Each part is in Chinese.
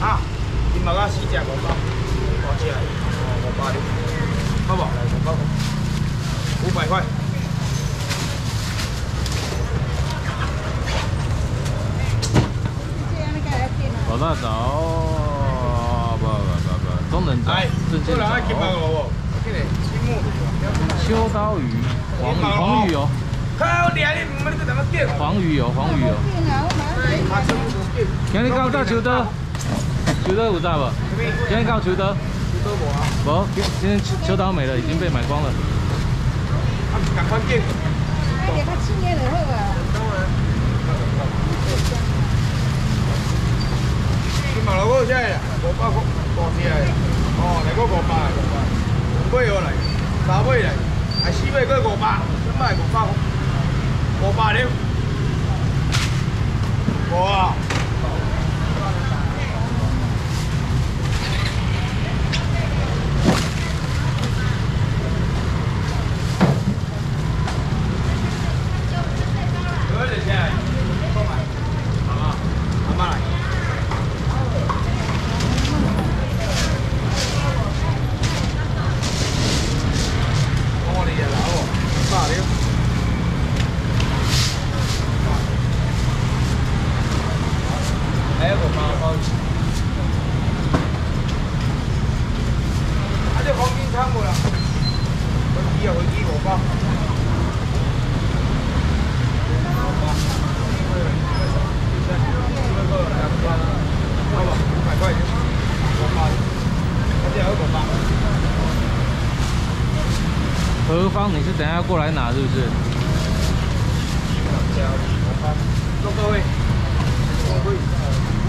啊，今麦啊四只500，5只，500了，好不？來500塊，我那走，不，都能走，正經走。秋刀魚，黃魚哦。 黃魚油。今日到秋刀有在不？今日到秋刀无啊。无，今天秋刀没了，已经被买光了。啊，赶快订。哎，给他7年以后啊。当然。你买了我这呀，500块，5只的，哦，来个500，5尾下来，3尾来，啊4尾搁500，卖500。 500了，哇！多少钱？妈妈来，我的老婆，咋的？ 何方？你是等下过来拿是不是？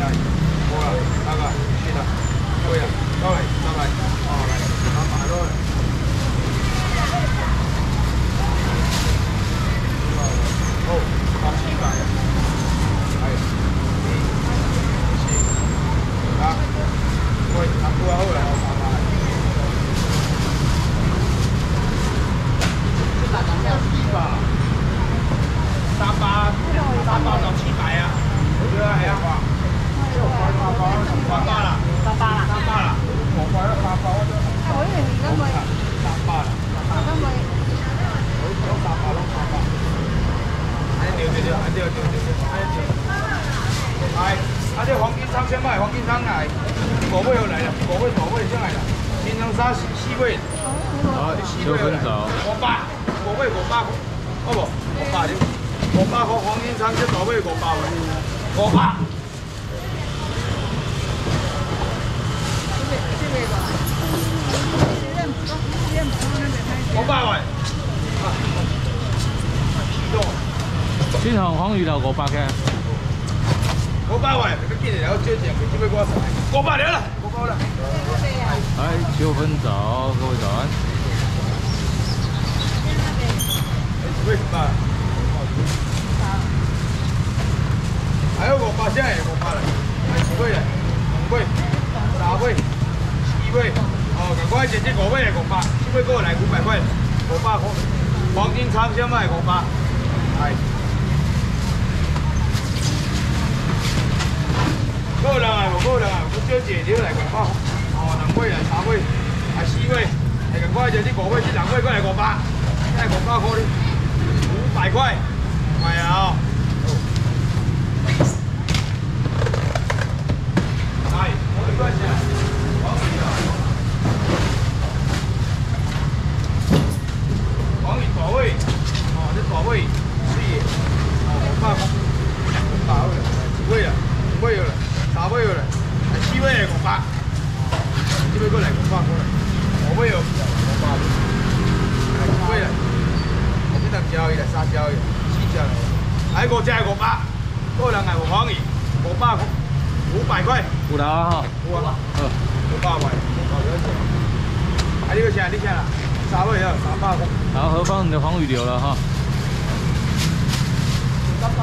呀，过来，那个，去了，过来，过来，哦，来，300喽。哦，700。哎。 500了。哎，9分早，各位早安。为什么？还有500只，500了，2尾了，5尾、3尾、4尾，哦，赶快捡这5尾的500，4尾过来500块，500块，黄金仓箱卖500，哎。 够了啊，够了啊！我少一条来，哦，2尾来，3尾，啊4尾，来个快就你5尾，你2尾过来500，再500块哩，500块，快啊！来，我一块钱，黄鱼2尾，哦，你2尾，是，哦，500块，5尾了，5尾了。 3尾了，4尾来500，4尾过来500块，5尾哦，500，5尾了，我这2只了，3只了，4只了，还5只500，个人还无便宜，500块，有啦哈，有啊，500块，哎，你个啥啦？3尾了，300块。然后何方你的黄鱼流了哈？ 200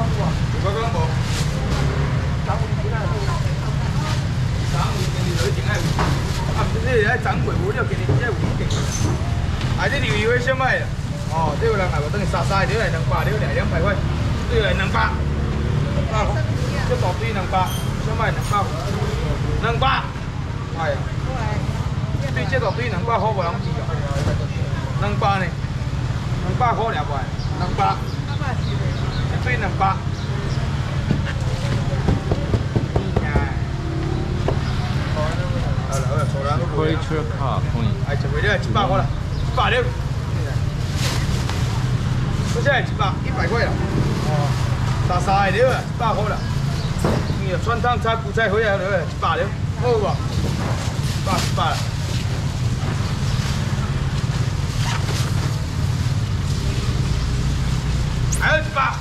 Quay chưa khả không nhỉ? Ai chuẩn bị đây 100 con à? 100 đấy. Tôi sẽ 100, 100 quay à? Sa sai đấy, 100 con à? Nhiều xoăn thang sai cú sai hồi à đấy, 100 đấy. Ô bà, 100. Ai 100?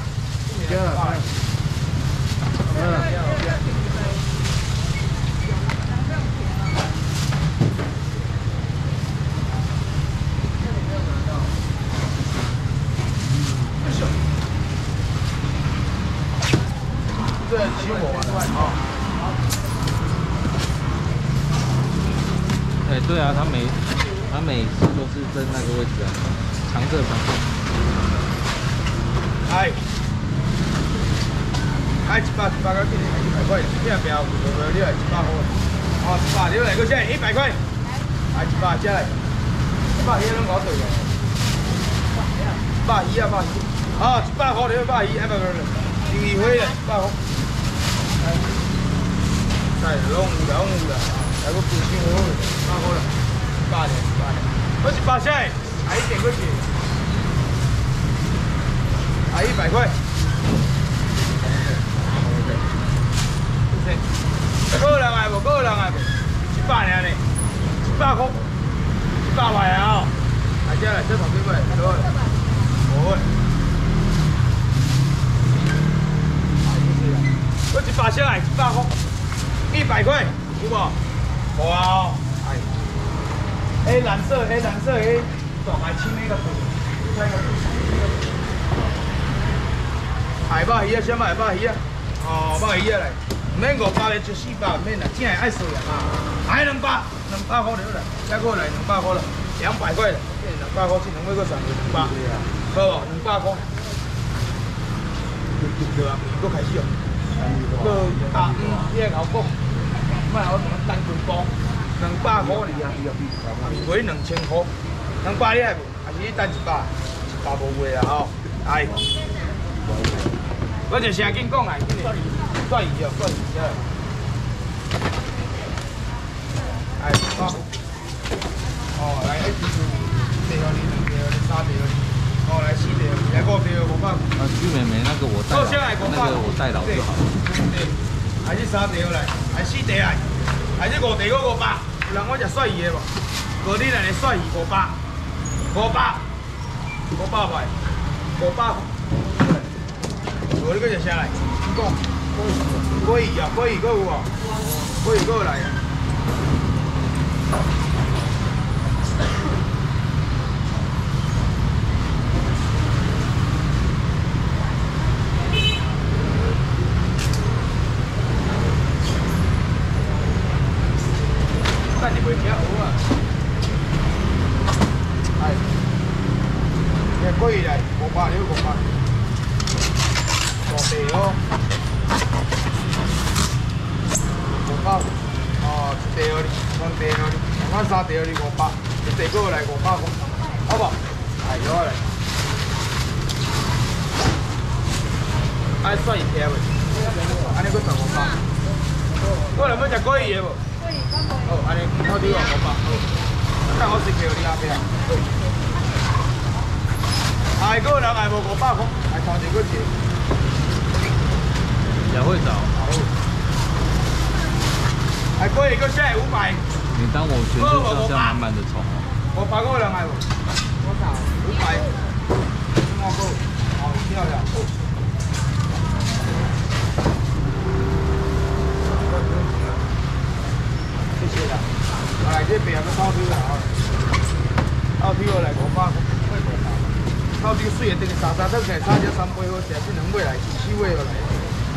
水的这个沙沙，咱在沙只三杯好，但是两杯来，四杯来，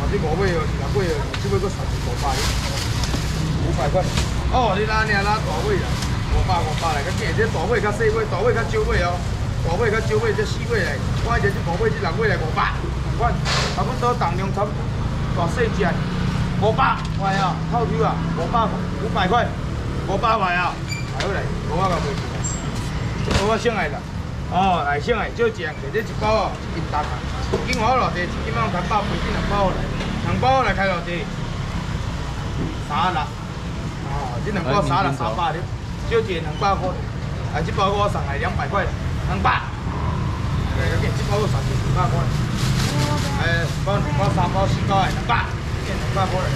或者五杯哦，六杯哦，这杯搁三十500块。哦，你拉呢拉大杯啦，500来个见，这大杯较细杯，大杯较少杯哦，大杯较少杯，这四杯来，我这五杯这六杯来500，我差不多重量差不多大细只500，喂啊，套票啊，500块，500块啊，还有来，500块袂少，我先来啦。 哦，来先来，少一人摕这一包哦，一斤重啊！一斤我偌济，一斤我三包，一斤2包来，2包来开偌济？3啦，哦，这2包3啦，300了，少一人200块，啊，这包我送来200块，200，来个见，这包我送你200块，哎，2包3包4包来200，见200块来，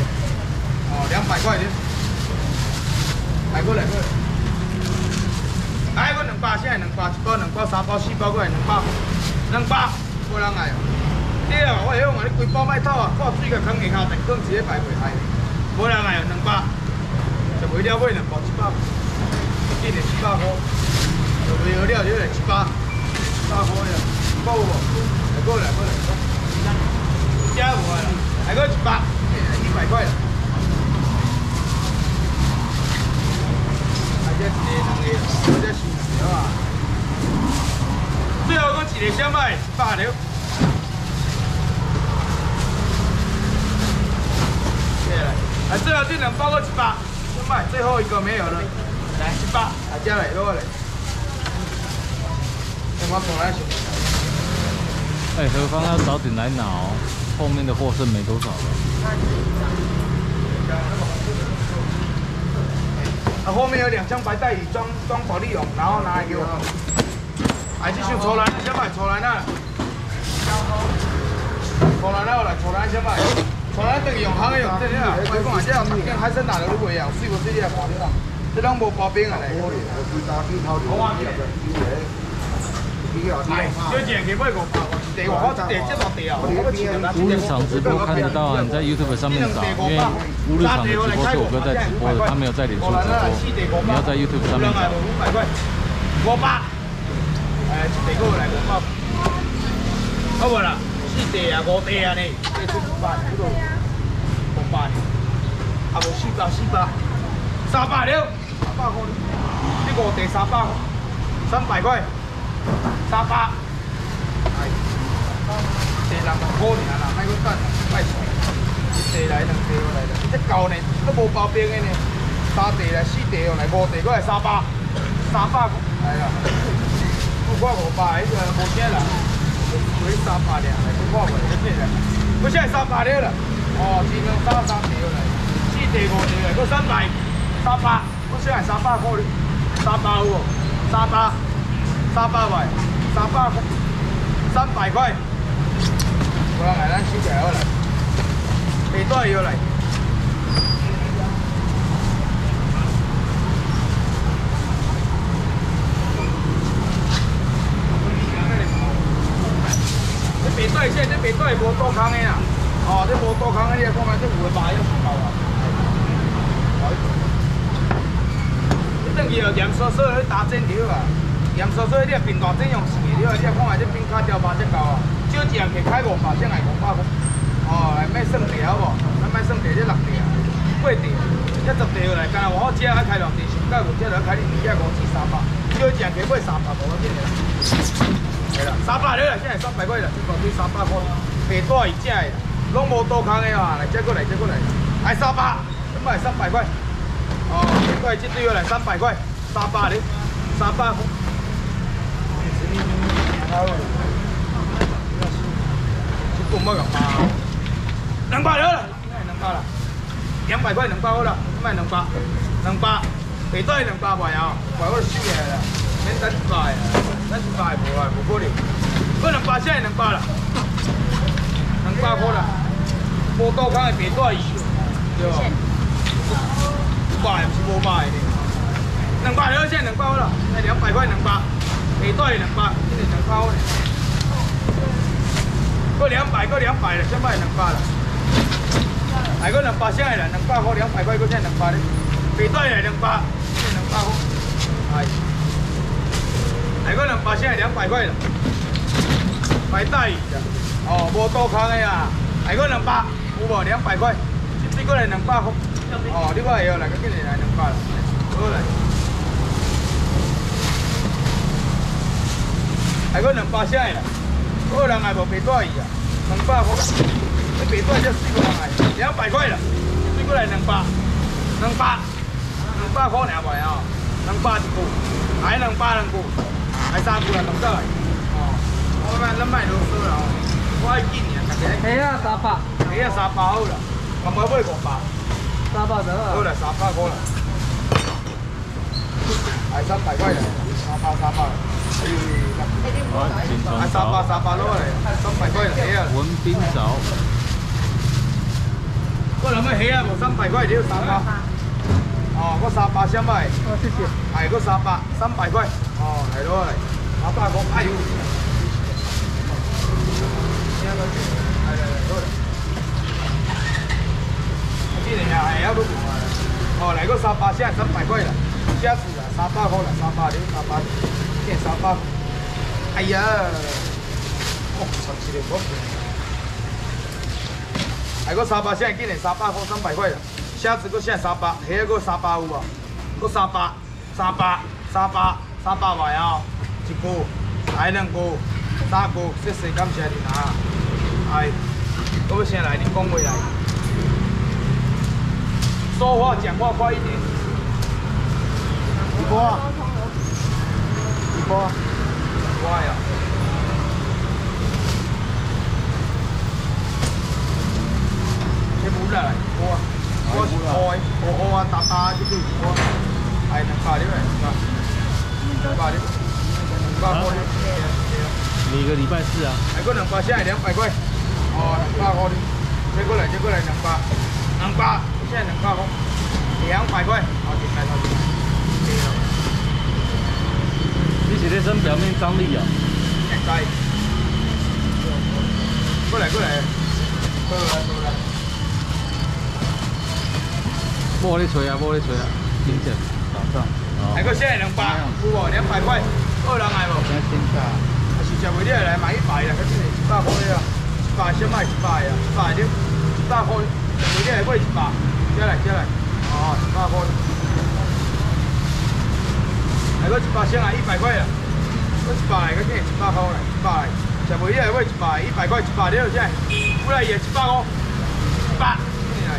哦，200块了，来过来过。 哎，我200，啥200？1包、2包、3包、4包，过来2包，无人来哦。对啊，我晓嘛，你规包卖透啊，挂水甲放下骹，但放一个排袂开，无人来哦，2包。就袂了买2包1包，一斤700块，就袂好了，就来700块了，够无？来过来过来，吃无啊？还搁1包，100块了。啊，这一个2个， 最后搁一个小麦100了，对了，啊，最后这2包搁100，小麦最后一个没有了，来100，啊，再来多嘞，我们过来选。哎，何方要早点来拿哦，后面的货剩没多少了。 啊，后面有2箱白带鱼装保利龙，然后拿来给我。哎，这箱抽来，先买抽来呐。抽来了来，抽来先买。抽来等于用行的用，真的啊。我讲啊，这啊，跟海参拿了都袂啊，水无水啊，这拢无包冰啊嘞。好啊，来，小姐给买5包，地我地这落地啊。乌日常直播看得到啊，你在 YouTube 上面找，因为乌日常的直播是我哥在直播的，他没有在脸书直播，你要在 YouTube 上面找。500，哎，一地过来5包，好无啦？4地啊，5地啊呢，这出500，这都500，啊无4包4包，300了，300块，这5地3包，300块。 3包，哎，地200块尔啦，卖去等，卖钱，地来2地来啦，这够呢，都无包冰的呢，3地来4地来5地过来3包，3包来啦，不看5包，迄个无啥啦，所以3包尔来，不看袂，真济啦，不是3包了啦，哦，1、2、3地来，4地5地来，搁3百，3包，不是3百块，3包有无？3包。 300块，300块，300块。我来，咱收起来好来。地带要来。这地带这地带无多空的啦。哦，这无多空的，你看看这有的卖要收啊。这等于要严缩缩去打针条啊。 盐酥酥，你啊平大整用四个了，你啊看下这冰卡条八只高啊，少一人摕开500，先来500。哦，来买算地好无？咱买算地，这6地啊，8地，这10地来，干那我好吃还开2地，上到5只来开你2只5至3包，少一人摕买3包，无要紧的啦。对啦，3包了啦，现在300块啦，一包对300块，白带伊正的，拢无多空的嘛，来再过来，来3包，这卖300块。哦，白带这对来300块，3包哩，3包。 这公包2包，2包了，2包了，200块2包了，卖2包，地带2包卖啊，卖我收下啦，免等1包呀，咱1包无可能，我2包现在2包了，2包好了，无多空的地带鱼，对不？5包是5包的，2包了现在2包了，那200块2包。 地带2包，这是2包嘞。搁200，搁200了，先卖2包了。还搁2包啥来啦？2包好，200块搁啥2包嘞？地带来2包，这2包好。哎，还搁2包啥？200块了。白带鱼啊，哦，无多空的啊，大概200，有无？200块，这过来200，哦，你看会哦，来个今日来200，好来，大概200啥的啦，个人也无白带鱼啊，200块，白带才四个人来，200块啦，这过来200块尔袂哦，200一股，还200两股，还3股来弄倒来。 我卖，咱卖啰嗦啦哦！我爱紧尔，大家。虾啊300，虾啊300好啦，我买500。300得啦。好啦，300块啦。哎，300块啦，300。哎，300落来，300块啦，虾啊。文斌嫂。我那卖虾啊，无300块，你要300。哦，我300先卖。哦，谢谢。哎，我300块。哦，来落来，300块，哎呦。 哦，来个300下300块了，下次啊300块了，300，变300。哎呀，哦，30块，来个300下，今年300块300块了，下次个下300，还有个300有无？个300块啊，1股，还2股，3股，谢谢感谢你啊，哎，我要先来你讲话来。 说话讲话快一点，一波，快呀！这不来，一波，我打这个一波，哎，能发的，200块。你一个礼拜4啊？还够200，现在200块。哦，200块的，接过来200，现在200块，200块，好，进来。你是在身表面张力啊？现在，过来。无咧找啊，真正，早上。还搁现在200，有无？200块，2人来无？还是食袂了来买100啦，可是100块啊，100先买100啊，100块。 每天来买100，接来，哦，100块，来个100先来100块啦，我100来个今100块来，100来，上每天来买100块，100了先，过来也100块，100，今年来，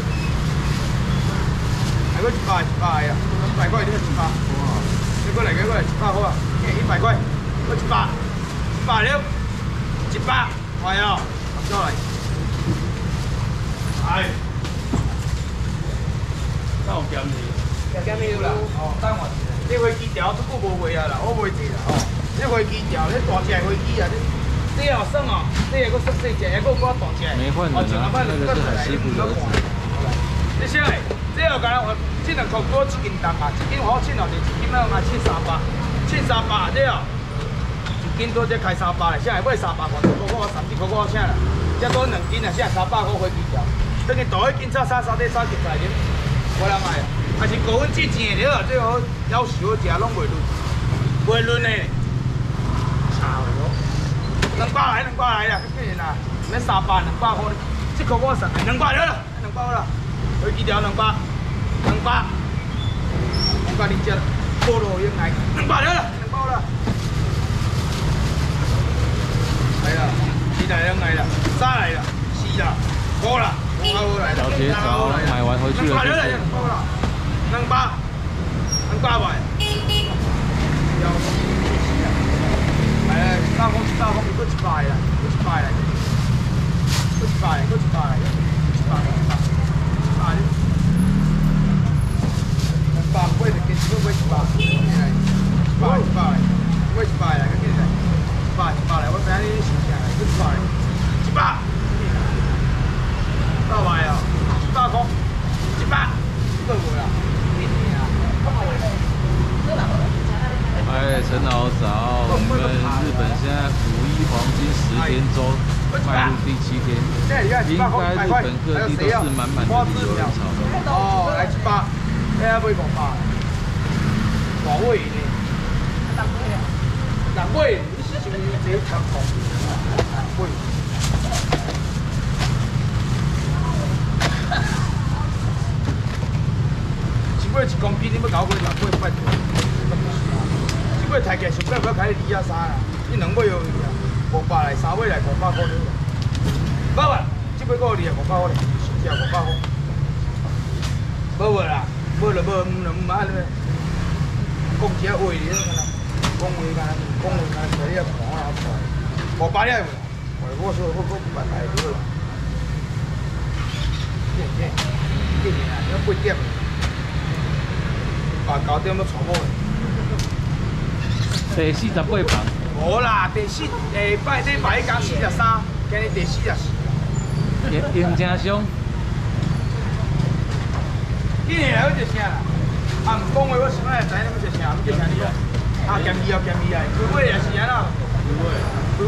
来个100呀，200块你个100，哇，你过来个100块啊，今年100块，我100了，100，哎呀，接来，哎。 有咸味啦，哦，等我。你花枝条足久无卖啊啦，我卖得啦，哦。你花枝条，你大只花枝啊，你哦算哦，你还佫算细只，还佫挂大只。没换的啊，那个是很辛苦的。你先来，这要干我，这两口多一斤重啊，一斤好称哦，就一斤要卖738，738这哦，一斤多才开300嘞，现在买300块，我30块我请啦，再多2斤啊，现在300块花枝条，等于大一斤差3斤来了。 我来卖，啊是高温之前了，最好要少食，拢袂嫩嘞。炒了，200来啦，去年啦，免300，200块，这个我上200了啦，200啦，有几条200，我讲你吃菠萝应该200了啦，200啦。来啦，2来啦，3来啦，4啦，5啦。 小铁早买完回去了，200块，哎，100块，搁一百，200块的，搁100来，100来，我等你收起来，100。到位啊！100块，100，够不啦？哎，陈老早，我们日本现在五一黄金10天周迈入第7天，应该日本各地都是满满的旅游人潮。哦，来100，哎呀，买500，大尾呢？人尾，你是想要坐长途？一尾一公斤，你要搞我六尾八条，一尾抬起上不要开二啊三啦，你两尾用去啊，500来三尾来500块了，爸爸，一尾个二啊500块嘞，是啊500块，无话啦，无就无，唔就唔安尼，讲只话哩，讲话干，所以要讲啊讲，500了，我说我不买了，见啊，要几点？ 9点要娶某的，第48磅。无啦，第四下摆礼拜迄工43，今日第44。用真凶。今日来要食啥啦？啊，唔讲话我心内知你要食啥，要食啥哩啊？啊，咸鱼哦，咸鱼来，开胃也是安啦。开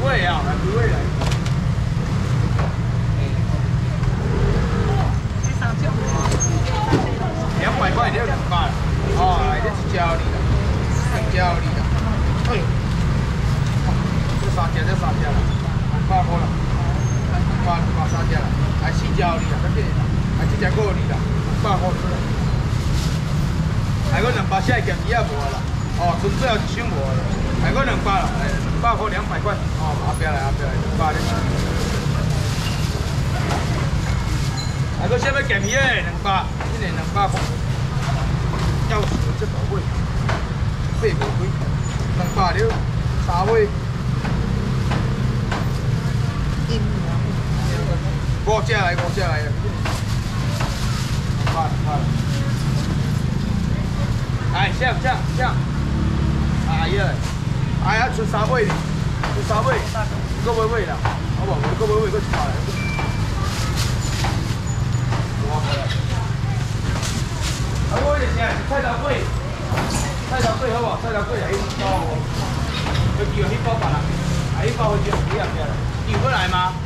胃啊，来开胃来。200块，200。 哦，来，这是胶的啦，对，这三只啦，500块啦，500三只啦，还四胶的啦，这边啦，还这只锅的啦，500块出来，还有200下咸鱼也无啦，哦，剩最后一箱无啦，还有200啦，200块200块，哦，阿伯来，200的，还有啥物咸鱼诶，200，一年200块。 要死这宝贝，800几，200了，三尾，5只来，200，哎，这样，哎呀，哎呀，出三尾，够买尾啦，好无？够买尾，够出来。 啊，我就是菜头粿好无？菜头粿来一包哦，要叫迄包饭啊，啊迄包好少，几啊只啦？你有要来吗？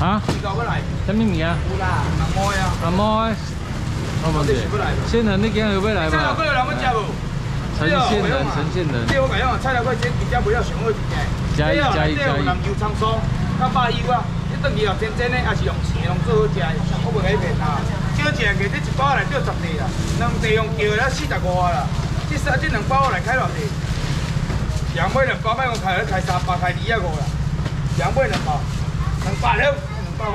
啊？你搞要来？什么米啊？有啦，南摩的。我就是要来。仙人，你今日有要来吗？菜头粿有人要食无？陈仙人。这我讲哦，菜头粿这真正不要上好一只。加一。南油葱酥，较百油啊，你等于哦真的，也是用钱拢做好食，我袂甲你骗啦。 少钱个，你一包来钓10块啦，2块用钓了45啦。这2包来开偌济？两尾2包卖我开3包，开2啊5啦。两尾2包，200了，200块。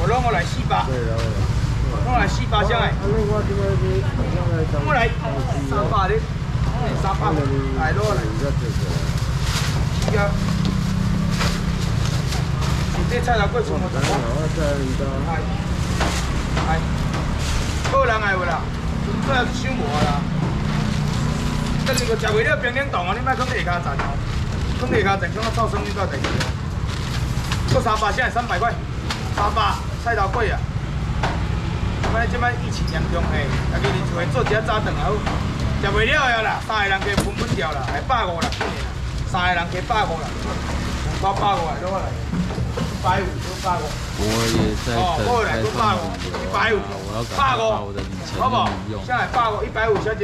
我拢我来4包。我来4包啥个？我来3包哩，3包来落来。是啊。这菜头粿从我做。 哎，个人爱无啦，最后收无啦。等你个食袂了冰冷冻哦，你莫放地下层哦，放地下层恐怕造成你到地去。个300现在300块，300菜头粿啊。反正即摆疫情严重嘿，大家伫厝内做一下早顿也好。食袂了个啦，3个人加分掉啦，还150啦，3个人加150啦，2包150来落来。 150，150。我也在等。哦，150，150，150，好不好？下来150，150，小姐。